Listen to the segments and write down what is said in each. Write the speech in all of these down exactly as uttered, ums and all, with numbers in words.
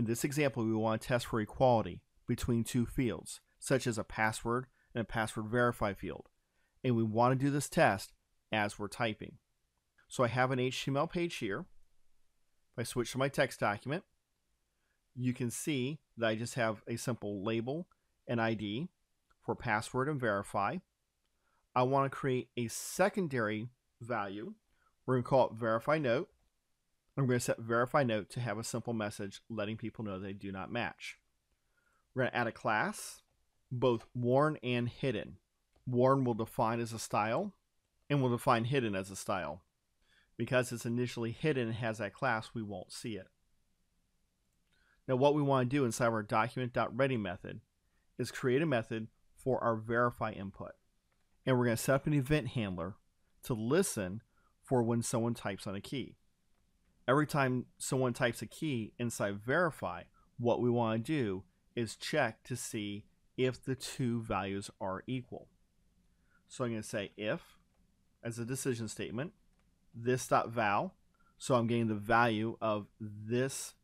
In this example, we want to test for equality between two fields, such as a password and a password verify field. And we want to do this test as we're typing. So I have an H T M L page here. If I switch to my text document, you can see that I just have a simple label and I D for password and verify. I want to create a secondary value. We're going to call it verify note. I'm going to set verify note to have a simple message letting people know they do not match. We're going to add a class, both warn and hidden. Warn will define as a style and will define hidden as a style. Because it's initially hidden and has that class, we won't see it. Now what we want to do inside our document.ready method is create a method for our verify input. And we're going to set up an event handler to listen for when someone types on a key. Every time someone types a key inside verify, what we want to do is check to see if the two values are equal. So I'm going to say if, as a decision statement, this.val, so I'm getting the value of this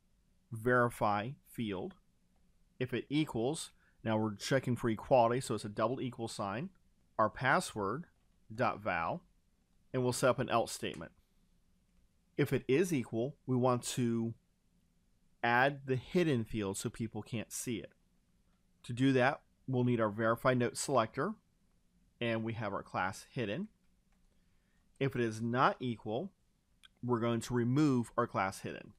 verify field. If it equals, now we're checking for equality, so it's a double equal sign, our password.val, and we'll set up an else statement. If it is equal, we want to add the hidden field so people can't see it. To do that, we'll need our verify note selector, and we have our class hidden. If it is not equal, we're going to remove our class hidden.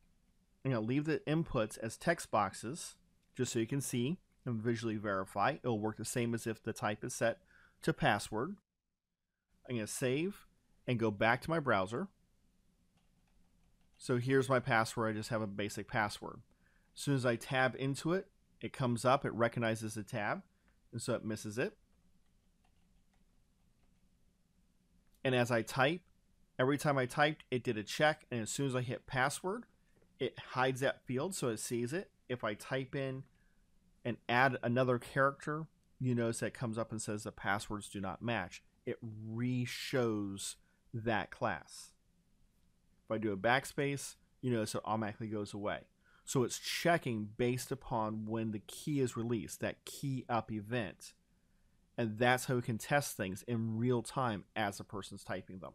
I'm going to leave the inputs as text boxes, just so you can see and visually verify. It'll work the same as if the type is set to password. I'm going to save and go back to my browser. So here's my password. I just have a basic password. As soon as I tab into it, it comes up, it recognizes the tab, and so it misses it. And as I type, every time I typed, it did a check. And as soon as I hit password, it hides that field so it sees it. If I type in and add another character, you notice that comes up and says the passwords do not match. It re-shows that class. If I do a backspace, you notice it automatically goes away. So it's checking based upon when the key is released, that key up event. And that's how we can test things in real time as a person's typing them.